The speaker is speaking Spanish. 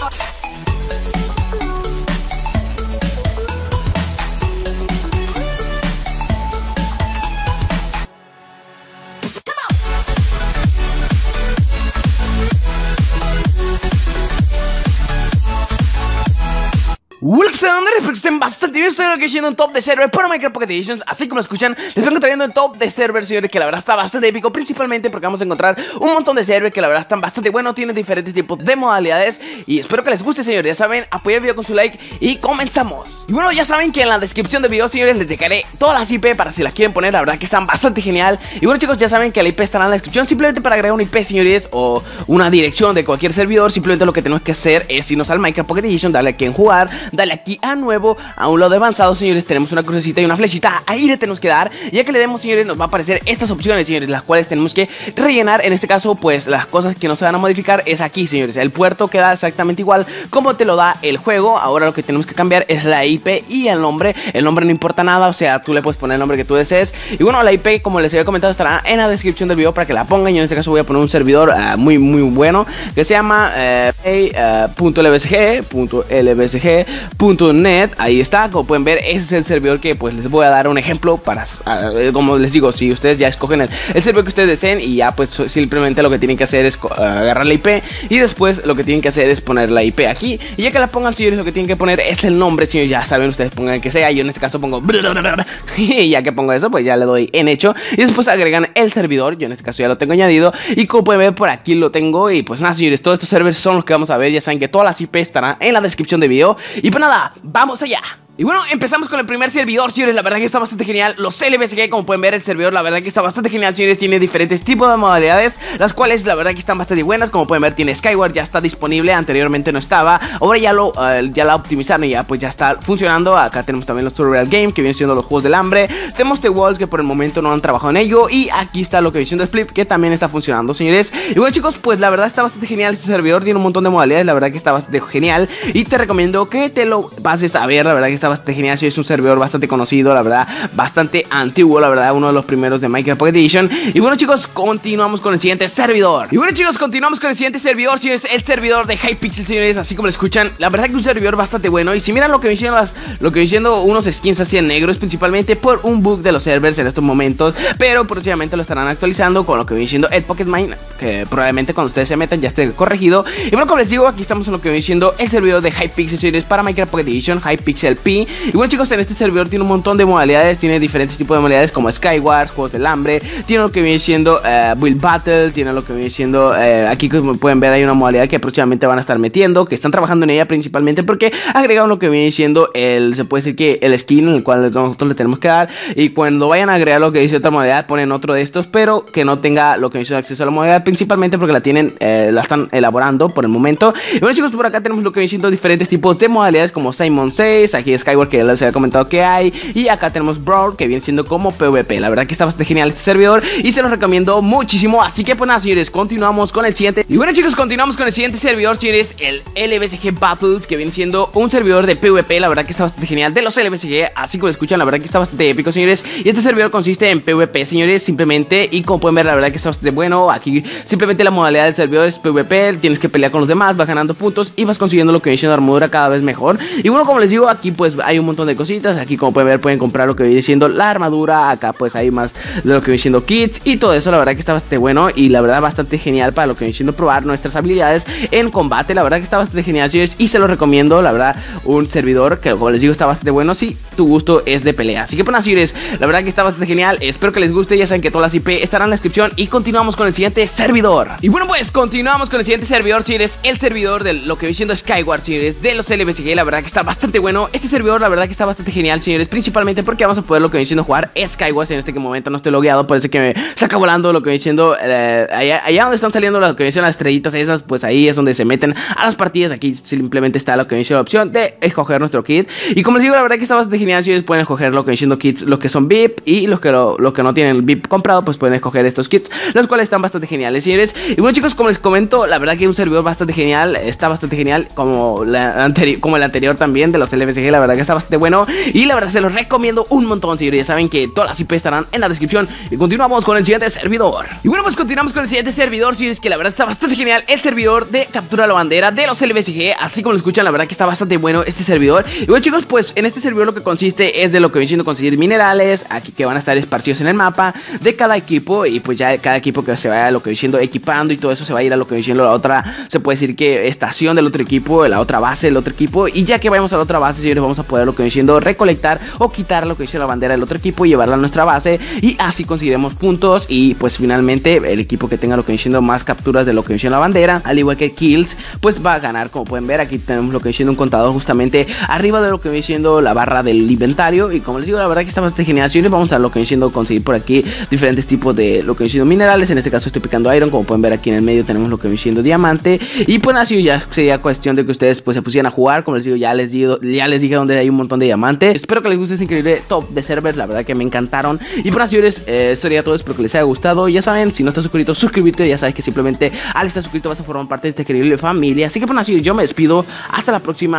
Espero que estén bastante bien. Estoy aquí haciendo un top de server para Minecraft Pocket Edition. Así como lo escuchan, les vengo trayendo el top de server, señores, que la verdad está bastante épico. Principalmente porque vamos a encontrar un montón de servers que la verdad están bastante buenos, tienen diferentes tipos de modalidades. Y espero que les guste, señores. Ya saben, apoyar el video con su like y comenzamos. Y bueno, ya saben que en la descripción del video, señores, les dejaré todas las IP para si las quieren poner. La verdad que están bastante genial. Y bueno, chicos, ya saben que la IP estará en la descripción. Simplemente para agregar una IP, señores, o una dirección de cualquier servidor, simplemente lo que tenemos que hacer es irnos al Minecraft Pocket Edition, darle aquí en jugar, darle aquí a nuevo, a un lado avanzado, señores, tenemos una crucecita y una flechita, ahí le tenemos que dar. Ya que le demos, señores, nos va a aparecer estas opciones, señores, las cuales tenemos que rellenar. En este caso, pues, las cosas que no se van a modificar es aquí, señores, el puerto queda exactamente igual como te lo da el juego. Ahora lo que tenemos que cambiar es la IP y el nombre no importa nada, o sea, tú le puedes poner el nombre que tú desees. Y bueno, la IP, como les había comentado, estará en la descripción del video para que la pongan. Yo en este caso voy a poner un servidor muy bueno, que se llama .lbsg.net, ahí está, como pueden ver, ese es el servidor que pues les voy a dar un ejemplo para, como les digo, si ustedes ya escogen el servidor que ustedes deseen y ya pues simplemente lo que tienen que hacer es agarrar la IP y después lo que tienen que hacer es poner la IP aquí. Y ya que la pongan, señores, lo que tienen que poner es el nombre, señores, ya saben, ustedes pongan el que sea, yo en este caso pongo y ya que pongo eso, pues ya le doy en hecho y después agregan el servidor, yo en este caso ya lo tengo añadido y como pueden ver por aquí lo tengo. Y pues nada, señores, todos estos servers son los que vamos a ver, ya saben que todas las IP estarán en la descripción del video y pues nada, vamos allá. Y bueno, empezamos con el primer servidor, señores, la verdad que está bastante genial. Los LBSG, como pueden ver, el servidor, la verdad que está bastante genial, señores, tiene diferentes tipos de modalidades, las cuales, la verdad que están bastante buenas. Como pueden ver, tiene Skywars, ya está disponible, anteriormente no estaba, ahora ya la optimizaron y ya pues ya está funcionando. Acá tenemos también los Survival Game, que vienen siendo los juegos del hambre. Tenemos The Walls, que por el momento no han trabajado en ello. Y aquí está lo que viene siendo Split, que también está funcionando, señores. Y bueno, chicos, pues la verdad está bastante genial este servidor, tiene un montón de modalidades, la verdad que está bastante genial. Y te recomiendo que te lo pases a ver, la verdad que está bastante genial, sí, es un servidor bastante conocido, la verdad, bastante antiguo, la verdad, uno de los primeros de Minecraft Pocket Edition. Y bueno, chicos, continuamos con el siguiente servidor. Y bueno, chicos, continuamos con el siguiente servidor, señores, el servidor de Hypixel, señores, así como lo escuchan, la verdad que un servidor bastante bueno. Y si miran lo que vienen siendo unos skins así en negro, es principalmente por un bug de los servers en estos momentos, pero próximamente lo estarán actualizando con lo que viene siendo el Pocket Mine, que probablemente cuando ustedes se metan ya esté corregido. Y bueno, como les digo, aquí estamos en lo que viene siendo el servidor de Hypixel, señores, para Minecraft Pocket Edition, Hypixel P. Y bueno, chicos, en este servidor tiene un montón de modalidades, tiene diferentes tipos de modalidades como Skywars, Juegos del Hambre, tiene lo que viene siendo Build Battle, tiene lo que viene siendo aquí como pueden ver hay una modalidad que próximamente van a estar metiendo, que están trabajando en ella principalmente porque agregaron lo que viene siendo el, se puede decir que el skin en el cual nosotros le tenemos que dar, y cuando vayan a agregar lo que dice otra modalidad ponen otro de estos, pero que no tenga lo que viene siendo acceso a la modalidad principalmente porque la tienen, la están elaborando por el momento. Y bueno, chicos, por acá tenemos lo que viene siendo diferentes tipars de modalidades como Simon 6, aquí es Skyward, que ya les había comentado que hay, y acá tenemos Brawl, que viene siendo como PvP. La verdad que está bastante genial este servidor y se los recomiendo muchísimo, así que pues nada, señores, continuamos con el siguiente. Y bueno, chicos, continuamos con el siguiente servidor, señores, el LBCG Battles, que viene siendo un servidor de PvP, la verdad que está bastante genial, de los LBCG, así como escuchan, la verdad que está bastante épico, señores, y este servidor consiste en PvP, señores, simplemente, y como pueden ver, la verdad que está bastante bueno. Aquí simplemente la modalidad del servidor es PvP, tienes que pelear con los demás, vas ganando puntos y vas consiguiendo lo que viene siendo armadura cada vez mejor. Y bueno, como les digo, aquí pues hay un montón de cositas, aquí como pueden ver pueden comprar lo que viene siendo la armadura, acá pues hay más de lo que viene siendo kits y todo eso, la verdad que está bastante bueno y la verdad bastante genial para lo que viene siendo probar nuestras habilidades en combate, la verdad que está bastante genial, señores, y se los recomiendo, la verdad, un servidor que como les digo está bastante bueno si tu gusto es de pelea, así que bueno, señores, la verdad que está bastante genial, espero que les guste, ya saben que todas las IP estarán en la descripción y continuamos con el siguiente servidor. Y bueno, pues continuamos con el siguiente servidor, señores, el servidor de lo que viene siendo Skyward, señores, de los LBCG, la verdad que está bastante bueno, este servidor, la verdad que está bastante genial, señores, principalmente porque vamos a poder lo que viene siendo jugar Skywars. En este momento no estoy logueado, parece que me saca volando lo que viene siendo allá donde están saliendo lo que viene siendo las estrellitas esas, pues ahí es donde se meten a las partidas. Aquí simplemente está lo que viene siendo la opción de escoger nuestro kit y como les digo, la verdad que está bastante genial, señores, pueden escoger lo que viene siendo kits, los que son VIP y los que, los que no tienen el VIP comprado, pues pueden escoger estos kits, los cuales están bastante geniales, señores. Y bueno, chicos, como les comento, la verdad que es un servidor bastante genial, está bastante genial como el anterior también de los LBCG, la verdad verdad que está bastante bueno y la verdad se los recomiendo un montón, señores. Ya saben que todas las IP estarán en la descripción. Y continuamos con el siguiente servidor. Y bueno, pues continuamos con el siguiente servidor, si es que la verdad está bastante genial el servidor de captura a la bandera de los LBCG, así como lo escuchan, la verdad que está bastante bueno este servidor. Y bueno, chicos, pues en este servidor lo que consiste es de lo que viene siendo conseguir minerales, aquí que van a estar esparcidos en el mapa de cada equipo, y pues ya cada equipo que se vaya a lo que viene siendo equipando y todo eso se va a ir a lo que viene siendo la otra, se puede decir que estación del otro equipo, la otra base del otro equipo, y ya que vayamos a la otra base, señores, vamos a poder lo que viene siendo recolectar o quitar lo que viene siendo la bandera del otro equipo y llevarla a nuestra base, y así conseguiremos puntos y pues finalmente el equipo que tenga lo que viene siendo más capturas de lo que viene siendo la bandera, al igual que kills, pues va a ganar. Como pueden ver, aquí tenemos lo que viene siendo un contador justamente arriba de lo que viene siendo la barra del inventario, y como les digo, la verdad que está bastante genial, señores. Vamos a lo que viene siendo conseguir por aquí diferentes tipos de lo que viene siendo minerales. En este caso estoy picando iron, como pueden ver aquí en el medio tenemos lo que viene siendo diamante, y pues así ya sería cuestión de que ustedes pues se pusieran a jugar. Como les digo, ya les dije donde hay un montón de diamantes. Espero que les guste este increíble top de servers, la verdad que me encantaron. Y bueno, señores, esto sería todo, espero que les haya gustado. Ya saben, si no estás suscrito, suscríbete, ya sabes que simplemente al estar suscrito vas a formar parte de esta increíble familia. Así que bueno, así yo me despido, hasta la próxima.